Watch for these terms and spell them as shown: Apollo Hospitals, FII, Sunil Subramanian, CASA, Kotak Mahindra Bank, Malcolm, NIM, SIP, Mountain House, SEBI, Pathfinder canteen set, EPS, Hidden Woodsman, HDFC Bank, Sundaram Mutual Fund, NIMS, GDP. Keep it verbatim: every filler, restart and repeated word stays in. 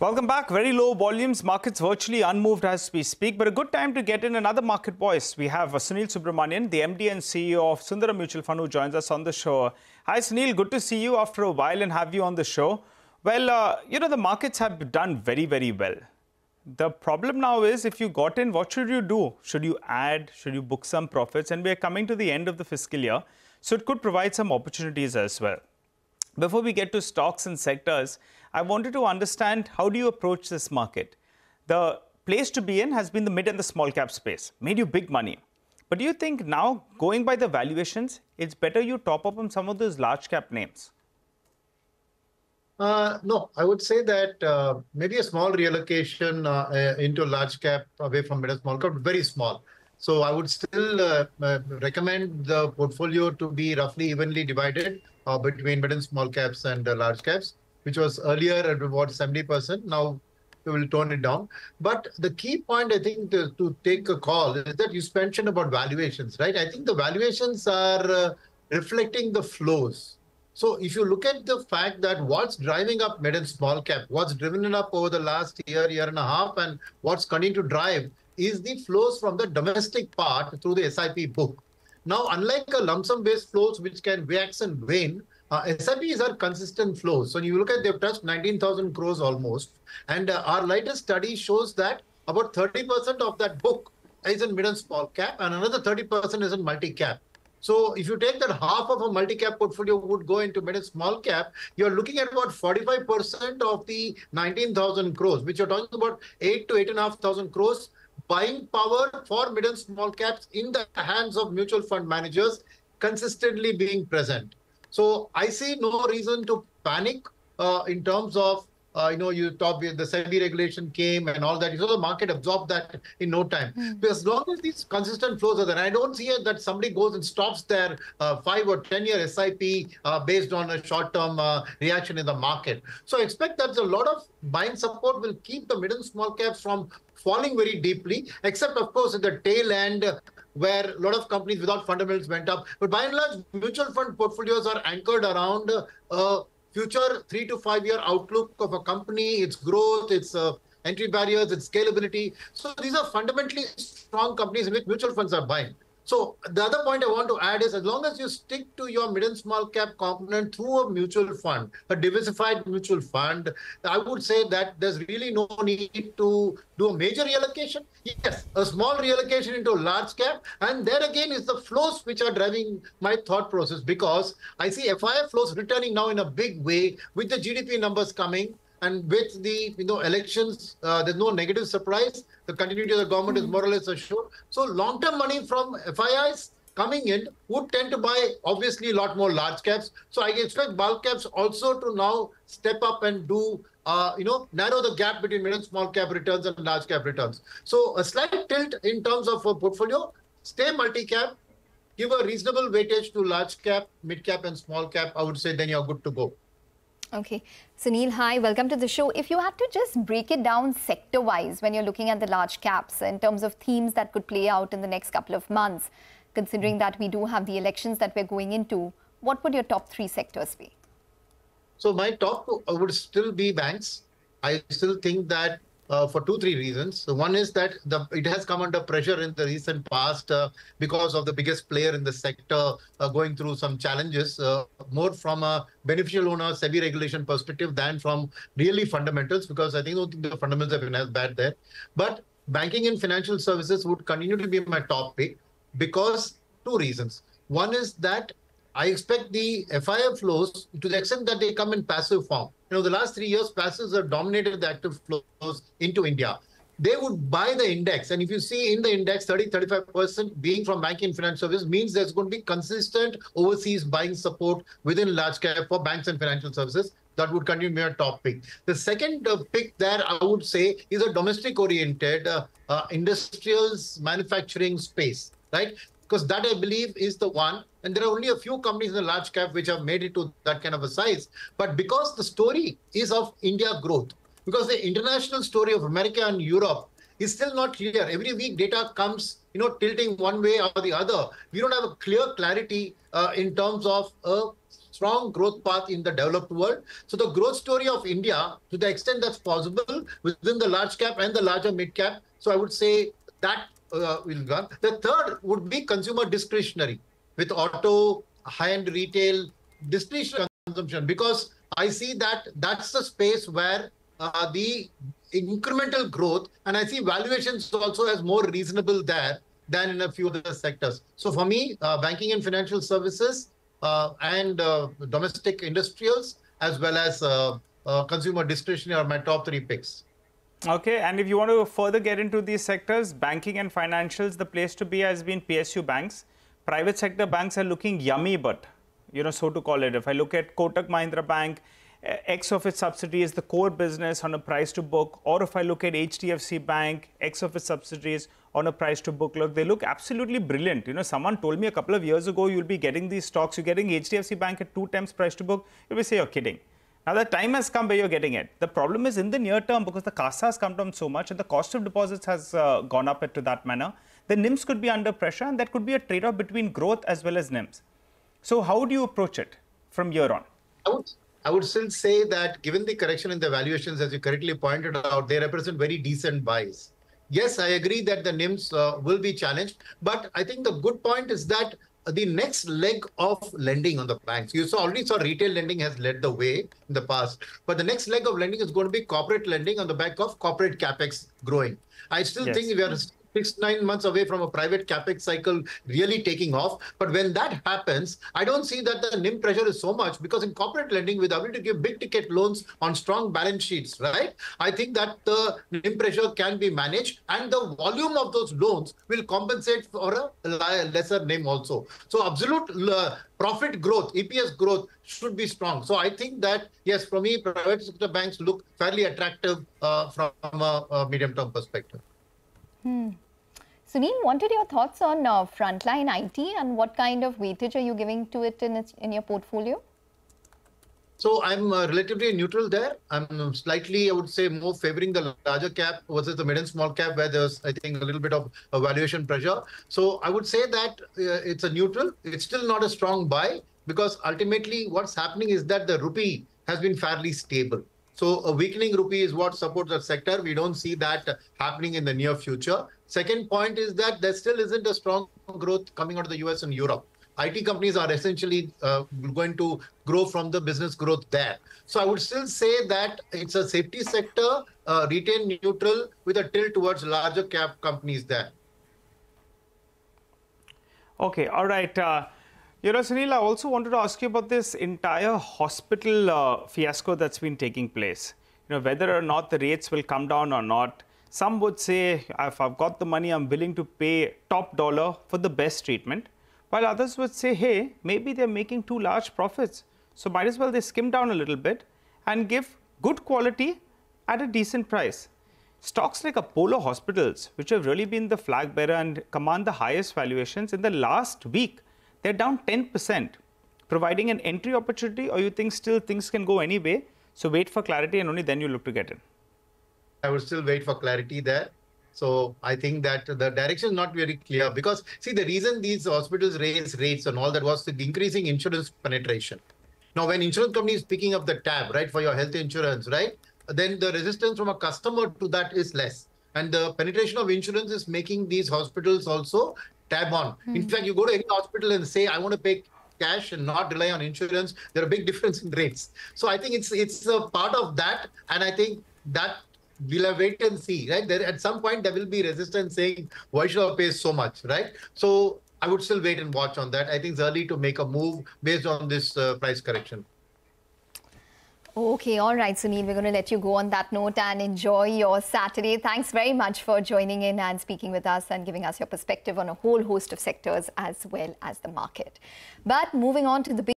Welcome back. Very low volumes, markets virtually unmoved as we speak, but a good time to get in another market voice. We have Sunil Subramanian, the M D and C E O of Sundaram Mutual Fund, who joins us on the show. Hi, Sunil. Good to see you after a while and have you on the show. Well, uh, you know, the markets have done very, very well. The problem now is if you got in, what should you do? Should you add? Should you book some profits? And we are coming to the end of the fiscal year, so it could provide some opportunities as well. Before we get to stocks and sectors, I wanted to understand, how do you approach this market? The place to be in has been the mid and the small cap space, made you big money. But do you think now, going by the valuations, it's better you top up on some of those large cap names? Uh, no, I would say that uh, maybe a small reallocation uh, into large cap away from mid and small cap, very small. So I would still uh, uh, recommend the portfolio to be roughly evenly divided uh, between mid and small caps and uh, large caps, which was earlier at about seventy percent. Now we will tone it down. But the key point, I think, to, to take a call is that you mentioned about valuations, right? I think the valuations are uh, reflecting the flows. So if you look at the fact that what's driving up mid and small cap, what's driven it up over the last year, year and a half, and what's continuing to drive is the flows from the domestic part through the S I P book. Now, unlike a lump sum based flows, which can wax and wane, Uh, S I Ps are consistent flows. So you look at, they've touched nineteen thousand crores almost. And uh, our latest study shows that about thirty percent of that book is in mid and small cap and another thirty percent is in multi-cap. So if you take that half of a multi-cap portfolio would go into mid and small cap, you're looking at about forty-five percent of the nineteen thousand crores, which you're talking about eight to eight and a half thousand crores buying power for mid and small caps in the hands of mutual fund managers consistently being present. So I see no reason to panic uh, in terms of, uh, you know, you talk, the SEBI regulation came and all that. So the market absorbed that in no time. Mm. Because as long as these consistent flows are there, I don't see that somebody goes and stops their uh, five or ten year S I P uh, based on a short-term uh, reaction in the market. So I expect that a lot of buying support will keep the mid and small caps from falling very deeply, except, of course, at the tail end, uh, where a lot of companies without fundamentals went up. But by and large, mutual fund portfolios are anchored around a future three to five year outlook of a company, its growth, its uh, entry barriers, its scalability. So these are fundamentally strong companies in which mutual funds are buying. So the other point I want to add is, as long as you stick to your mid and small cap component through a mutual fund, a diversified mutual fund, I would say that there's really no need to do a major reallocation. Yes, a small reallocation into a large cap. And there again is the flows which are driving my thought process, because I see F I I flows returning now in a big way with the G D P numbers coming. And with the you know elections, uh, there's no negative surprise. The continuity of the government mm. is more or less assured. So long-term money from F I Is coming in would tend to buy, obviously, a lot more large caps. So I expect bulk caps also to now step up and do, uh, you know, narrow the gap between mid and small cap returns and large cap returns. So a slight tilt in terms of a portfolio, stay multi-cap, give a reasonable weightage to large cap, mid-cap and small cap. I would say then you're good to go. Okay. Sunil, hi. Welcome to the show. If you had to just break it down sector-wise when you're looking at the large caps in terms of themes that could play out in the next couple of months, considering that we do have the elections that we're going into, what would your top three sectors be? So my top would still be banks. I still think that Uh, for two, three reasons. So one is that the, it has come under pressure in the recent past uh, because of the biggest player in the sector uh, going through some challenges, uh, more from a beneficial owner, SEBI regulation perspective than from really fundamentals, because I think, don't think the fundamentals have been as bad there. But banking and financial services would continue to be my top pick because two reasons. One is that I expect the F I I flows, to the extent that they come in passive form. You know, the last three years, passives have dominated the active flows into India. They would buy the index. And if you see in the index, thirty, thirty-five percent being from banking and financial services means there's going to be consistent overseas buying support within large cap for banks and financial services. That would continue to be a top pick. The second uh, pick there, I would say, is a domestic-oriented uh, uh, industrials manufacturing space, right? Because that, I believe, is the one. And there are only a few companies in the large cap which have made it to that kind of a size. But because the story is of India growth, because the international story of America and Europe is still not clear. Every week data comes, you know, tilting one way or the other. We don't have a clear clarity uh, in terms of a strong growth path in the developed world. So the growth story of India, to the extent that's possible within the large cap and the larger mid cap, so I would say that uh, will run. The third would be consumer discretionary, with auto, high-end retail, discretionary consumption, because I see that that's the space where uh, the incremental growth, and I see valuations also as more reasonable there than in a few other sectors. So for me, uh, banking and financial services uh, and uh, domestic industrials, as well as uh, uh, consumer discretionary are my top three picks. Okay, and if you want to further get into these sectors, banking and financials, the place to be has been P S U banks. Private sector banks are looking yummy, but, you know, so to call it. If I look at Kotak Mahindra Bank, X of its subsidies, the core business on a price to book, or if I look at H D F C Bank, X of its subsidies on a price to book, look, they look absolutely brilliant. You know, someone told me a couple of years ago, you'll be getting these stocks, you're getting H D F C Bank at two times price to book, you'll be saying, you're kidding. Now, the time has come where you're getting it. The problem is in the near term, because the CASA has come down so much and the cost of deposits has uh, gone up to that manner, the NIMS could be under pressure, and that could be a trade-off between growth as well as NIMS. So how do you approach it from here on? I would, I would still say that given the correction in the valuations, as you correctly pointed out, they represent very decent buys. Yes, I agree that the NIMS uh, will be challenged, but I think the good point is that the next leg of lending on the banks, you saw, already saw retail lending has led the way in the past, but the next leg of lending is going to be corporate lending on the back of corporate capex growing. I still yes. think we are six, nine months away from a private capex cycle really taking off. But when that happens, I don't see that the NIM pressure is so much, because in corporate lending, with the ability to give big ticket loans on strong balance sheets, right? I think that the NIM pressure can be managed, and the volume of those loans will compensate for a lesser NIM also. So absolute uh, profit growth, E P S growth should be strong. So I think that, yes, for me, private sector banks look fairly attractive uh, from a, a medium-term perspective. Hmm. Sunil, wanted your thoughts on uh, frontline I T and what kind of weightage are you giving to it in, its, in your portfolio? So I'm uh, relatively neutral there. I'm slightly, I would say, more favoring the larger cap versus the mid and small cap, where there's, I think, a little bit of uh, valuation pressure. So I would say that uh, it's a neutral. It's still not a strong buy, because ultimately what's happening is that the rupee has been fairly stable. So a weakening rupee is what supports the sector. We don't see that happening in the near future. Second point is that there still isn't a strong growth coming out of the U S and Europe. I T companies are essentially uh, going to grow from the business growth there. So I would still say that it's a safety sector, uh, retail neutral, with a tilt towards larger cap companies there. Okay, all right. Uh... You know, Sunil, I also wanted to ask you about this entire hospital uh, fiasco that's been taking place. You know, whether or not the rates will come down or not. Some would say, if I've got the money, I'm willing to pay top dollar for the best treatment. While others would say, hey, maybe they're making too large profits, so might as well they skim down a little bit and give good quality at a decent price. Stocks like Apollo Hospitals, which have really been the flag bearer and command the highest valuations, in the last week, they're down ten percent, providing an entry opportunity, or you think still things can go any way? So wait for clarity, and only then you look to get in. I would still wait for clarity there. So I think that the direction is not very clear, because, see, the reason these hospitals raise rates and all that was the increasing insurance penetration. Now, when insurance company is picking up the tab, right, for your health insurance, right, then the resistance from a customer to that is less. And the penetration of insurance is making these hospitals also tab on. Mm. In fact, you go to any hospital and say, I want to pay cash and not rely on insurance, there are big differences in rates. So I think it's it's a part of that. And I think that we'll wait and see, right? There, at some point, there will be resistance saying, why should I pay so much, right? So I would still wait and watch on that. I think it's early to make a move based on this uh, price correction. Okay, all right, Sunil, we're going to let you go on that note and enjoy your Saturday. Thanks very much for joining in and speaking with us and giving us your perspective on a whole host of sectors as well as the market. But moving on to the big